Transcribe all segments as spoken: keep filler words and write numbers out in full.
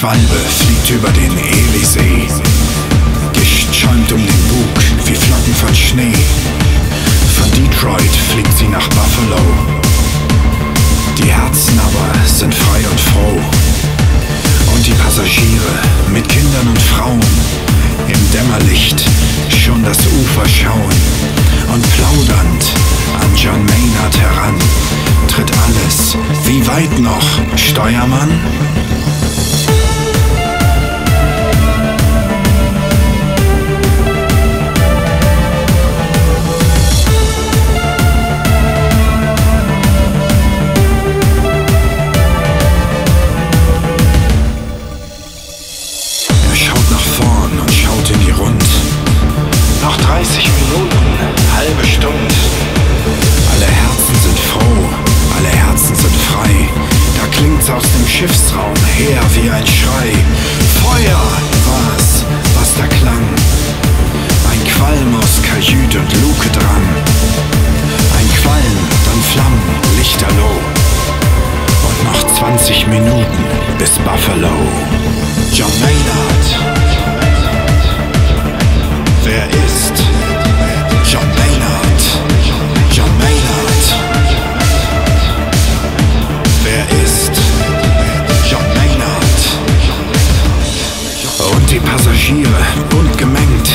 Schwalbe fliegt über den Elisee. Gischt schäumt um den Bug wie Flocken von Schnee. Von Detroit fliegt sie nach Buffalo. Die Herzen aber sind frei und froh. Und die Passagiere mit Kindern und Frauen im Dämmerlicht schon das Ufer schauen. Und plaudernd an John Maynard heran tritt alles. Wie weit noch, Steuermann? Schiffsraum her wie ein Schrei. Feuer war's, was da klang. Ein Qualm aus Kajüt und Luke drang. Ein Qualm, dann Flammen, lichterloh. Und noch zwanzig Minuten bis Buffalo. John Maynard. Wer ist John Maynard? John Maynard. Wer ist die Passagiere, bunt gemengt.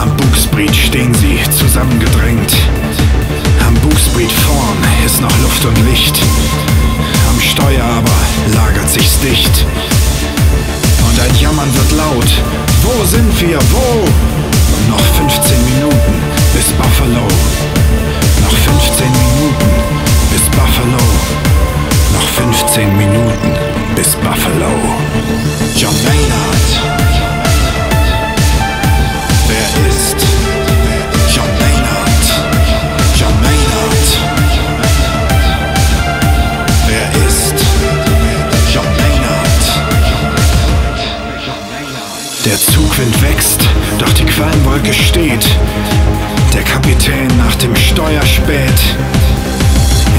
Am Bugspriet stehen sie zusammengedrängt. Am Bugspriet vorn ist noch Luft und Licht. Am Steuer aber lagert sich's dicht. Und ein Jammern wird laut. Wo sind wir? Wo? Und noch fünfzehn Minuten bis Buffalo. Noch fünfzehn Minuten bis Buffalo. Noch fünfzehn Minuten bis Buffalo. John Maynard. Wer ist John Maynard? John Maynard. Wer ist John Maynard? Der Zugwind wächst, doch die Qualmwolke steht. Der Kapitän nach dem Steuer späht.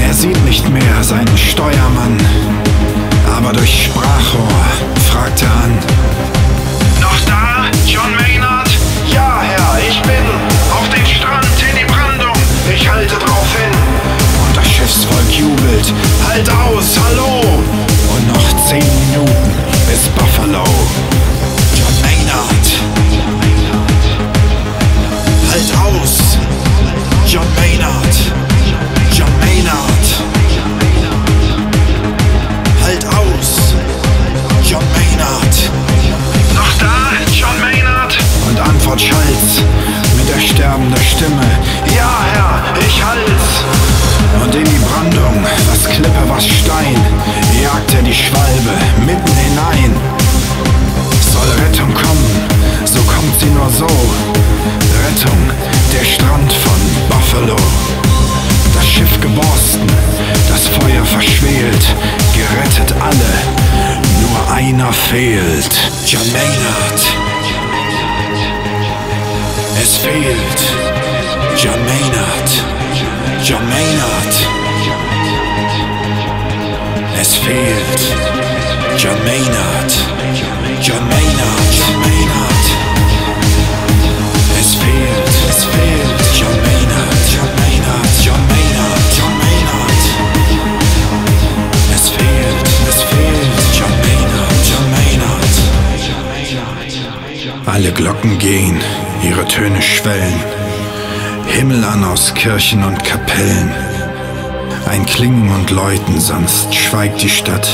Er sieht nicht mehr seinen Steuermann, aber durch Sprachrohr fragt er an. Noch da, John Maynard? Ja, Herr, ich bin auf den Strand in die Brandung. Ich halte drauf hin. Und das Schiffsvolk jubelt. Halt aus, hallo! Und noch zehn Minuten bis Buffalo. John Maynard. Halt aus, John Maynard. John Maynard. Halt aus, John Maynard. Noch da, John Maynard? Und Antwort schallt mit ersterbender Stimme. Ja, Herr, ich halt's. Und in die Brandung, was Klippe, was Stein, jagt er die Schwalbe mitten hinein. Soll Rettung kommen, so kommt sie nur so. Rettung, der Strand von Buffalo. Das Schiff geborsten, das Feuer verschwelt, gerettet alle, nur einer fehlt. John Maynard. Es fehlt John Maynard. John Maynard. Es fehlt John Maynard. John Maynard. John Maynard. Es fehlt. Es fehlt John Maynard. John Maynard. John Maynard. Alle Glocken gehen, ihre Töne schwellen, Himmel an aus Kirchen und Kapellen. Ein Klingen und Läuten, sonst schweigt die Stadt.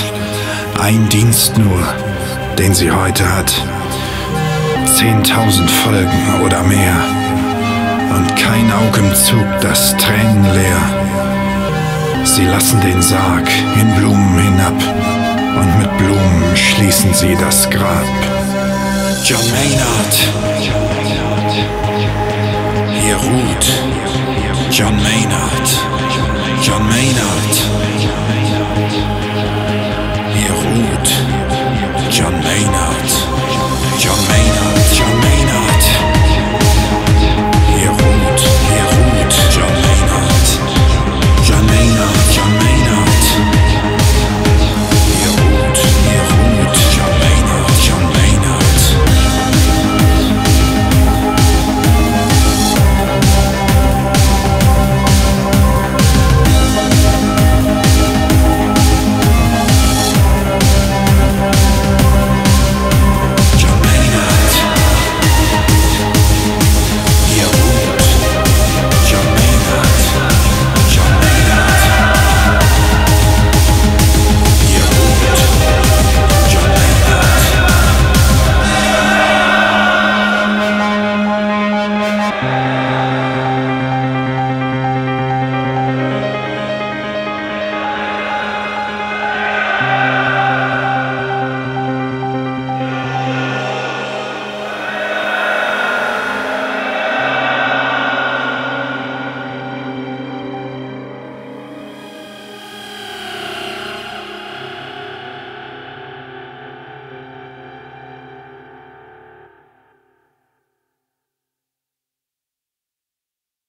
Ein Dienst nur, den sie heute hat. Zehntausend Folgen oder mehr. Und kein Aug im Zug, das tränenleer. Sie lassen den Sarg in Blumen hinab. Und mit Blumen schließen sie das Grab. John Maynard, hier ruht John Maynard, John Maynard.